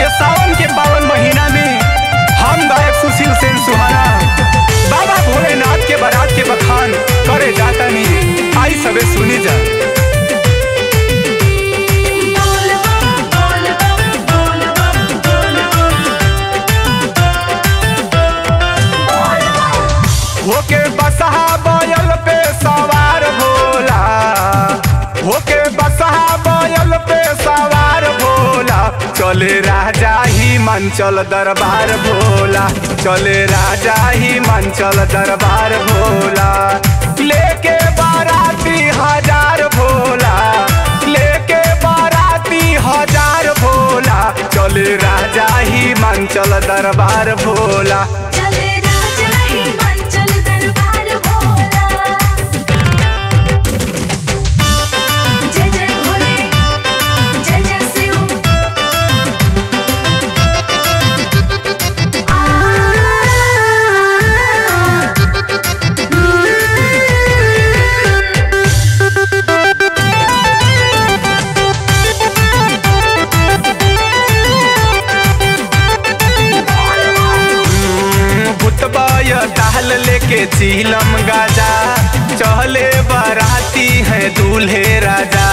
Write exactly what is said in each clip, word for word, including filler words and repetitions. के सावन के पावन महीना में हम गायक सुशील सेन सुहाना बाबा भोलेनाथ के बारात के बखान करे जाता नहीं। आई सबे सुनी जा होके बसहा बैल पे सवार भोला, होके बसहा बैल पे सवार भोला, चले राजा ही मंचल दरबार भोला, चले राजा ही मंचल दरबार भोला, लेके बाराती हजार भोला, लेके बाराती हजार भोला, चले राजा ही मंचल दरबार भोला। ताल लेके चीलम गाजा चहले बराती है दूल्हे राजा,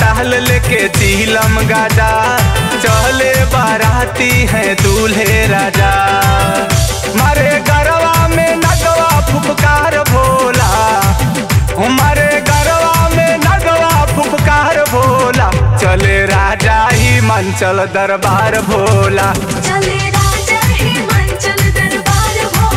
ताल लेके चीलम गाजा चहले बराती है दूल्हे राजा, मारे गरवा में नगवा फुफकार भोला, हमारे गरवा में नगवा फुफकार भोला, चले राजा ही मंचल दरबार भोला, चले राजा ही मंचल दरबार भोला।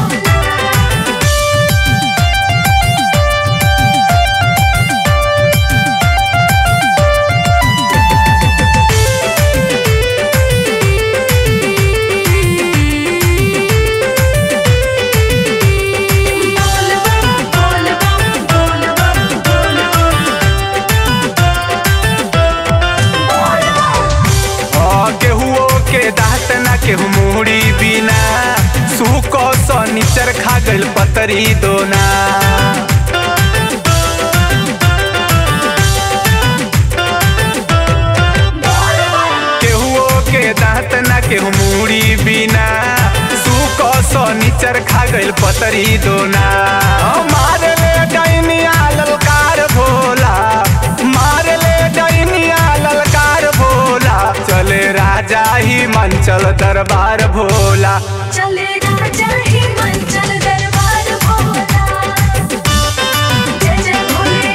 केहू मुड़ी बिना सूखो सनीचर खा गल पतरी दोना, केहुओ के दांत ना केहू मुड़ी बिना सूखो सनीचर खा गल पतरी दोना, मार ले डैनिया ललकार भोला, मार ले डैनिया ललकार भोला, चले राजा ही मंचल दरबार भोला, चले राजा ही मंचल दरबार भोला। जय जय भोले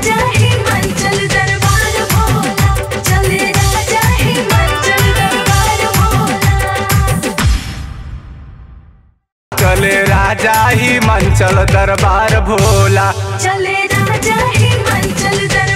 जय जय ही मंचल दरबार भोला, चले राजा ही मंचल दरबार भोला, चले राजा ही मंचल दरबार भोला, चले राजा ही मंचल दरबार भोला, चले राजा ही मंचल।